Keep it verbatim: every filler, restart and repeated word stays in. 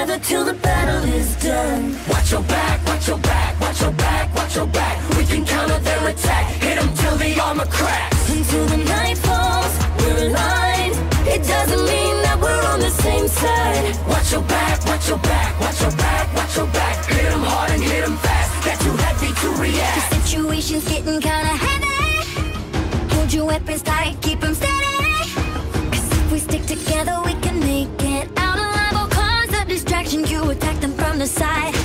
together till the battle is done. Watch your back, watch your back, watch your back, watch your back. We can counter their attack, hit them till the armor cracks. Until the night falls, we're aligned. It doesn't mean that we're on the same side. Watch your back, watch your back, watch your back, watch your back. Hit them hard and hit them fast, they're too heavy to react. The situation's getting kinda heavy. Hold your weapons tight, keep them steady. Cause if we stick together we can make it out alive. All kinds of distraction, you attack them from the side.